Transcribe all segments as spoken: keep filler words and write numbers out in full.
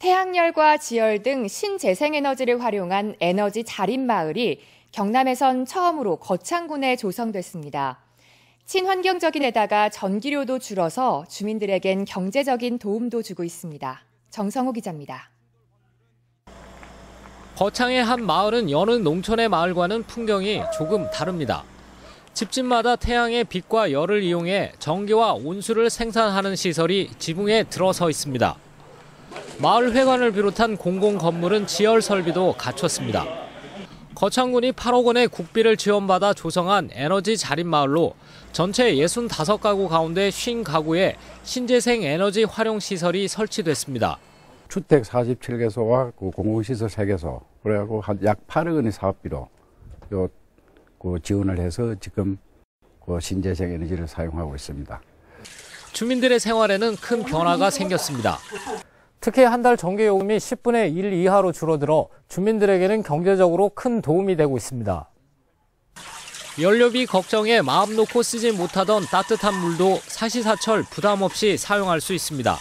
태양열과 지열 등 신재생에너지를 활용한 에너지 자립마을이 경남에선 처음으로 거창군에 조성됐습니다. 친환경적인 데다가 전기료도 줄어서 주민들에겐 경제적인 도움도 주고 있습니다. 정성우 기자입니다. 거창의 한 마을은 여느 농촌의 마을과는 풍경이 조금 다릅니다. 집집마다 태양의 빛과 열을 이용해 전기와 온수를 생산하는 시설이 지붕에 들어서 있습니다. 마을 회관을 비롯한 공공 건물은 지열 설비도 갖췄습니다. 거창군이 팔억 원의 국비를 지원받아 조성한 에너지 자립마을로 전체 육십오 가구 가운데 오십 가구에 신재생 에너지 활용 시설이 설치됐습니다. 주택 사십칠 개소와 공공시설 세 개소, 그래갖고 약 팔억 원의 사업비로 요 그 지원을 해서 지금 그 신재생 에너지를 사용하고 있습니다. 주민들의 생활에는 큰 변화가 생겼습니다. 특히 한 달 전기 요금이 십분의 일 이하로 줄어들어 주민들에게는 경제적으로 큰 도움이 되고 있습니다. 연료비 걱정에 마음 놓고 쓰지 못하던 따뜻한 물도 사시사철 부담 없이 사용할 수 있습니다.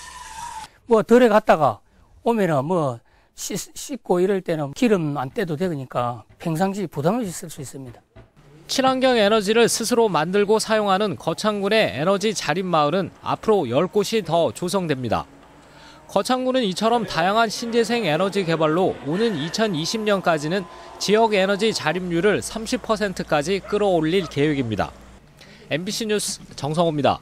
뭐 덜에 갔다가 오면은 뭐 씻고 이럴 때는 기름 안 떼도 되니까 평상시 부담 없이 쓸 수 있습니다. 친환경 에너지를 스스로 만들고 사용하는 거창군의 에너지 자립 마을은 앞으로 열 곳이 더 조성됩니다. 거창군은 이처럼 다양한 신재생 에너지 개발로 오는 이천이십 년까지는 지역 에너지 자립률을 삼십 퍼센트까지 끌어올릴 계획입니다. 엠비씨 뉴스 정성우입니다.